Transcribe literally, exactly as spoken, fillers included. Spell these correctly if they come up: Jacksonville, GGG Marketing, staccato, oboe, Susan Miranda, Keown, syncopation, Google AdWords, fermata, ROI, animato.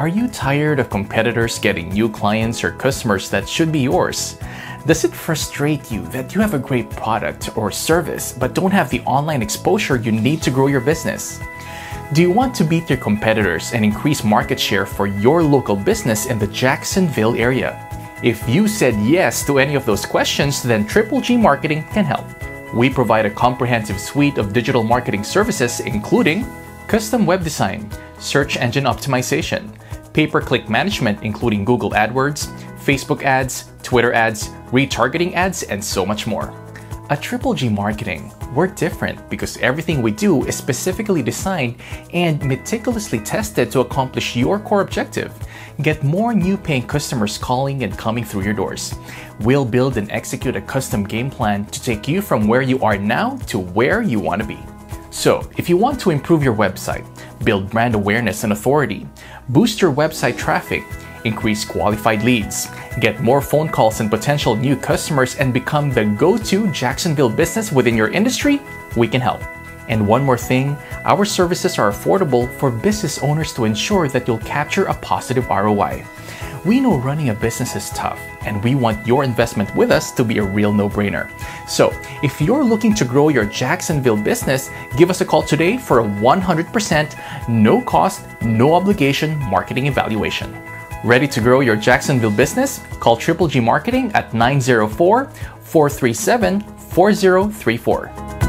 Are you tired of competitors getting new clients or customers that should be yours? Does it frustrate you that you have a great product or service but don't have the online exposure you need to grow your business? Do you want to beat your competitors and increase market share for your local business in the Jacksonville area? If you said yes to any of those questions, then G G G Marketing can help. We provide a comprehensive suite of digital marketing services including custom web design, search engine optimization, pay-per-click management including Google AdWords, Facebook ads, Twitter ads, retargeting ads, and so much more. At G G G Marketing, we're different because everything we do is specifically designed and meticulously tested to accomplish your core objective. Get more new paying customers calling and coming through your doors. We'll build and execute a custom game plan to take you from where you are now to where you want to be. So, if you want to improve your website, build brand awareness and authority, boost your website traffic, increase qualified leads, get more phone calls and potential new customers, and become the go-to Jacksonville business within your industry, we can help. And one more thing, our services are affordable for business owners to ensure that you'll capture a positive R O I. We know running a business is tough, and we want your investment with us to be a real no-brainer. So, if you're looking to grow your Jacksonville business, give us a call today for a one hundred percent, no-cost, no-obligation marketing evaluation. Ready to grow your Jacksonville business? Call G G G Marketing at nine zero four, four three seven, four zero three four.